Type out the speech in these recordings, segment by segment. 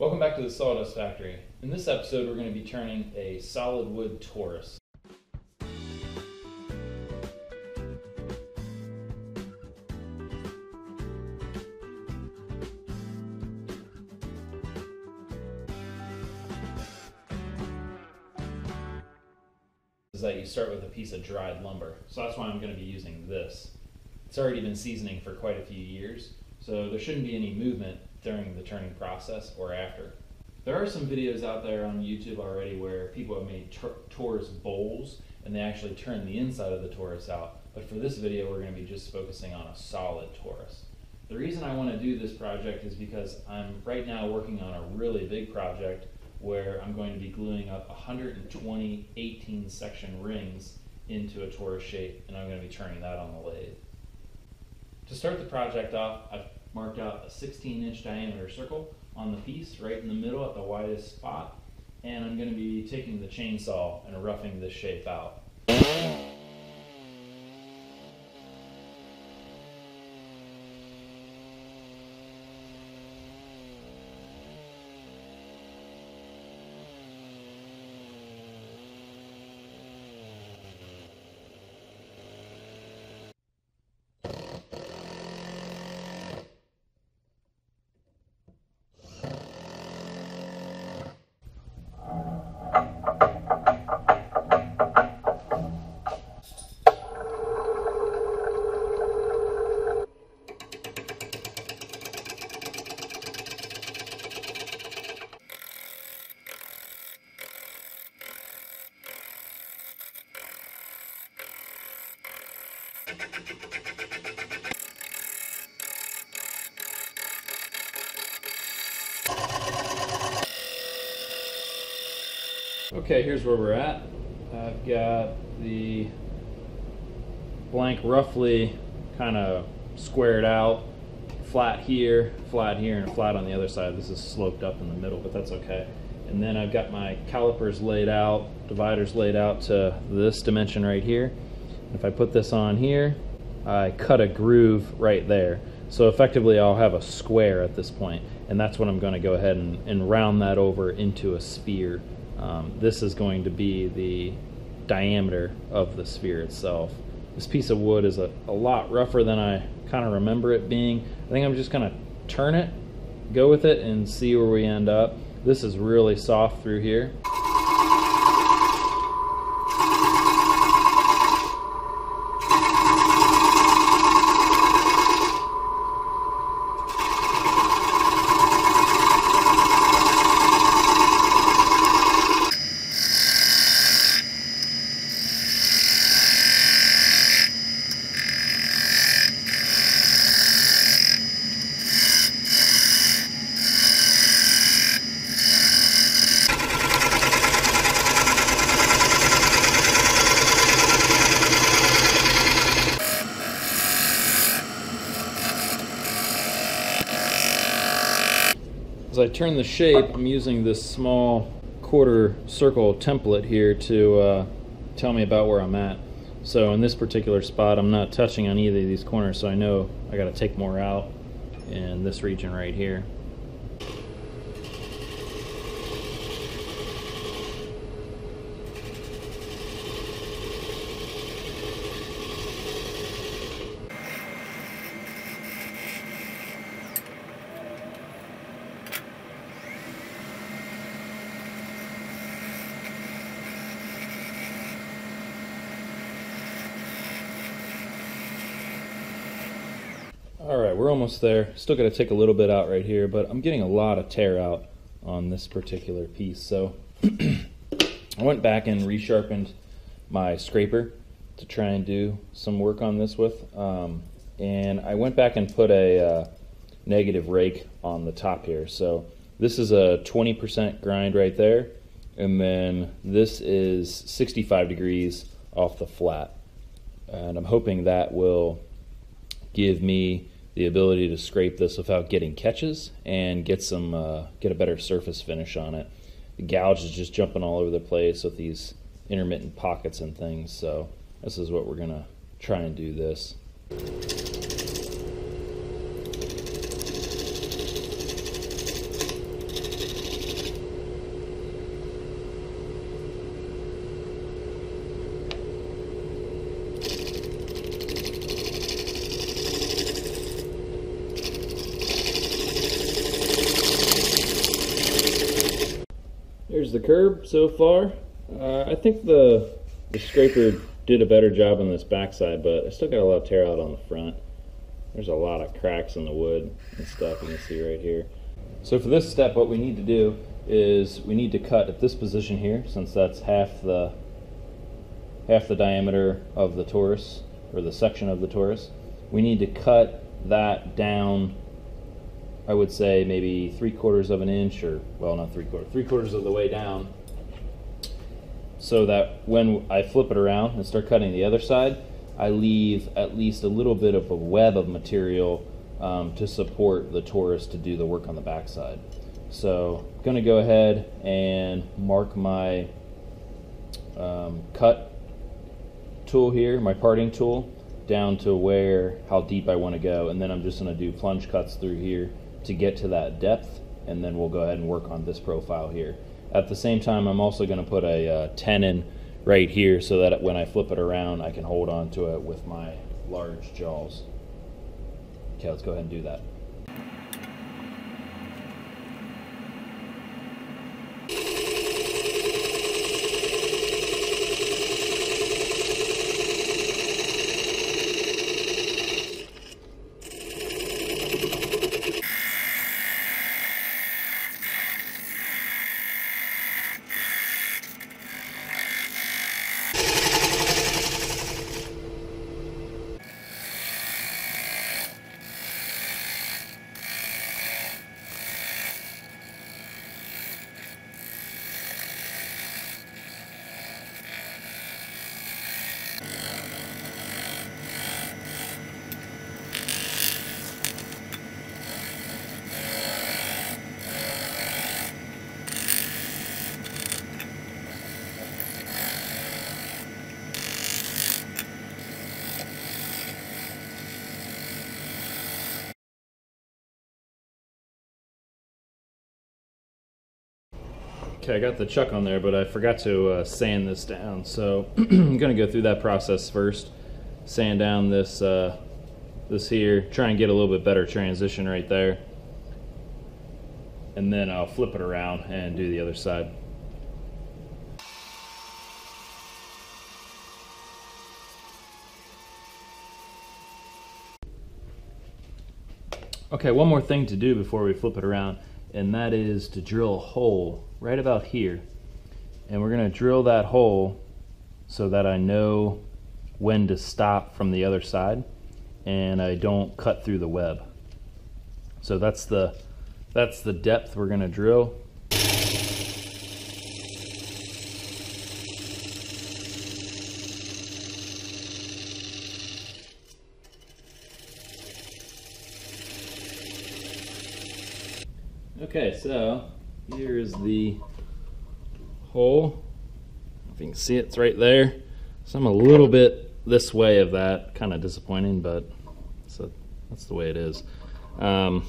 Welcome back to the Sawdust Factory. In this episode, we're going to be turning a solid wood Torus. Is that you start with a piece of dried lumber. So that's why I'm going to be using this. It's already been seasoning for quite a few years, so there shouldn't be any movement during the turning process or after. There are some videos out there on YouTube already where people have made Torus bowls and they actually turn the inside of the Torus out, but for this video we're going to be just focusing on a solid Torus. The reason I want to do this project is because I'm right now working on a really big project where I'm going to be gluing up 120 18 section rings into a Torus shape, and I'm going to be turning that on the lathe. To start the project off, I've marked out a 16-inch diameter circle on the piece right in the middle at the widest spot, and I'm going to be taking the chainsaw and roughing this shape out. Okay, here's where we're at. I've got the blank roughly kind of squared out, flat here, and flat on the other side. This is sloped up in the middle, but that's okay. And then I've got my calipers laid out, dividers laid out to this dimension right here. If I put this on here, I cut a groove right there. So effectively I'll have a square at this point, and that's what I'm going to go ahead and round that over into a sphere. This is going to be the diameter of the sphere itself. This piece of wood is a lot rougher than I kind of remember it being. I think I'm just going to turn it, go with it, and see where we end up. This is really soft through here. As I turn the shape, I'm using this small quarter circle template here to tell me about where I'm at. So in this particular spot, I'm not touching on either of these corners, so I know I got to take more out in this region right here. Alright, we're almost there. Still got to take a little bit out right here, but I'm getting a lot of tear out on this particular piece. So I went back and resharpened my scraper to try and do some work on this with. And I went back and put a negative rake on the top here. So this is a 20% grind right there, and then this is 65 degrees off the flat. And I'm hoping that will give me the ability to scrape this without getting catches and get a better surface finish on it. The gouge is just jumping all over the place with these intermittent pockets and things, so this is what we're gonna try and do this. managed the curb so far. I think the scraper did a better job on this backside, but I still got a lot of tear out on the front. There's a lot of cracks in the wood and stuff you can see right here. So for this step, what we need to do is we need to cut at this position here, since that's half the diameter of the Torus, or the section of the Torus. We need to cut that down, I would say maybe 3/4 of an inch, or, well, not 3/4 of the way down, so that when I flip it around and start cutting the other side, I leave at least a little bit of a web of material to support the Torus to do the work on the backside. So I'm going to go ahead and mark my cut tool here, my parting tool, down to how deep I want to go, and then I'm just going to do plunge cuts through here to get to that depth, and then we'll go ahead and work on this profile here. At the same time, I'm also going to put a tenon right here so that when I flip it around, I can hold on to it with my large jaws. Okay, let's go ahead and do that. Okay, I got the chuck on there, but I forgot to sand this down, so I'm going to go through that process first. Sand down this this here, try and get a little bit better transition right there, and then I'll flip it around and do the other side. Okay, one more thing to do before we flip it around, and that is to drill a hole right about here. And we're going to drill that hole so that I know when to stop from the other side and I don't cut through the web. So that's the depth we're going to drill. Okay, so here is the hole. If you can see it, it's right there. So I'm a little bit this way of that. Kind of disappointing, but that's the way it is. I don't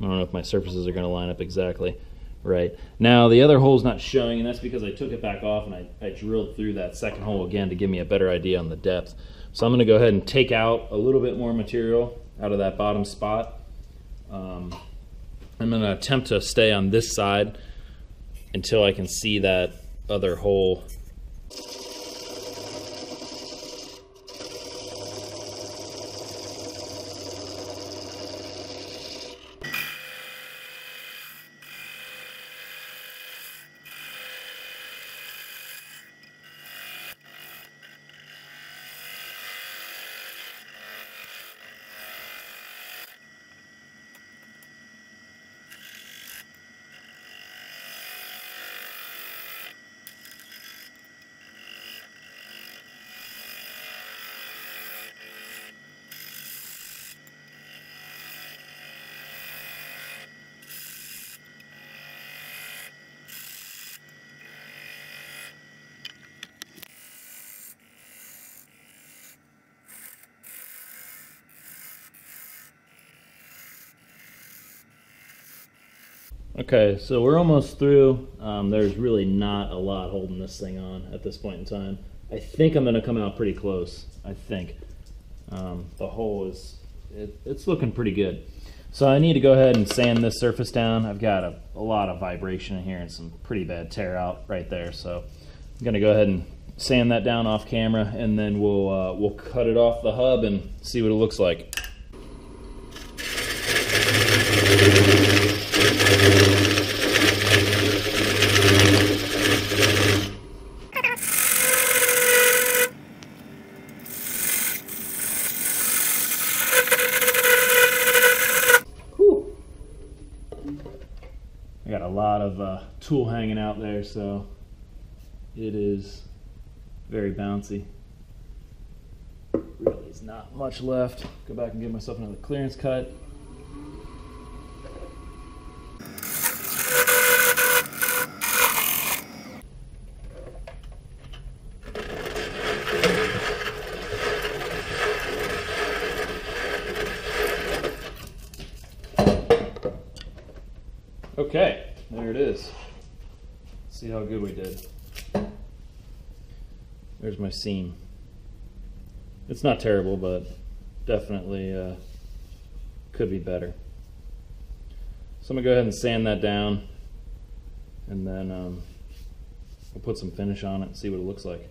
know if my surfaces are going to line up exactly right. Now, the other hole's not showing, and that's because I took it back off and I drilled through that second hole again to give me a better idea on the depth. So I'm going to go ahead and take out a little bit more material out of that bottom spot. I'm going to attempt to stay on this side until I can see that other hole. Okay, so we're almost through. There's really not a lot holding this thing on at this point in time. I think I'm gonna come out pretty close. I think the hole it's looking pretty good. So I need to go ahead and sand this surface down. I've got a lot of vibration in here and some pretty bad tear out right there. So I'm gonna go ahead and sand that down off camera, and then we'll cut it off the hub and see what it looks like. Whew. I got a lot of tool hanging out there, so it is very bouncy. Really is not much left. Go back and give myself another clearance cut. Okay, there it is. Let's see how good we did. There's my seam. It's not terrible, but definitely could be better. So I'm gonna go ahead and sand that down, and then we'll put some finish on it and see what it looks like.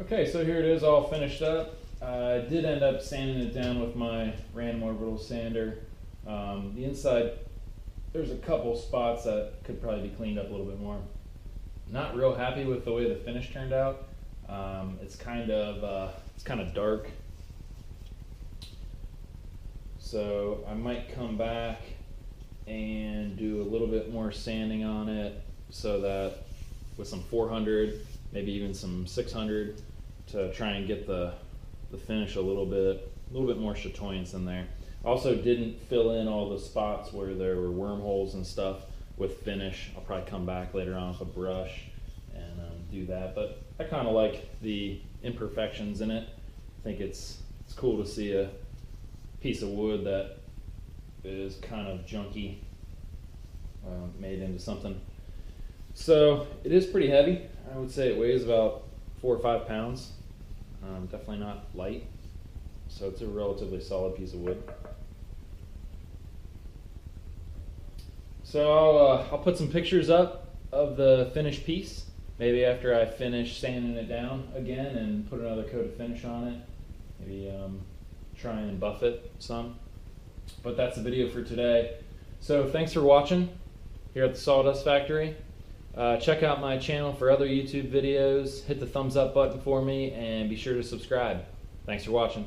Okay, so here it is all finished up. I did end up sanding it down with my random orbital sander. The inside, there's a couple spots that could probably be cleaned up a little bit more. Not real happy with the way the finish turned out. It's kind of dark. So I might come back and do a little bit more sanding on it, so that with some 400, maybe even some 600, to try and get the finish a little bit more chatoyance in there. Also didn't fill in all the spots where there were wormholes and stuff with finish. I'll probably come back later on with a brush and do that, but I kind of like the imperfections in it. I think it's cool to see a piece of wood that is kind of junky made into something. So it is pretty heavy. I would say it weighs about 4 or 5 pounds. Definitely not light, so it's a relatively solid piece of wood. So I'll put some pictures up of the finished piece, maybe after I finish sanding it down again and put another coat of finish on it, maybe try and buff it some. But that's the video for today. So thanks for watching here at the Sawdust Factory. Check out my channel for other YouTube videos, hit the thumbs up button for me, and be sure to subscribe. Thanks for watching.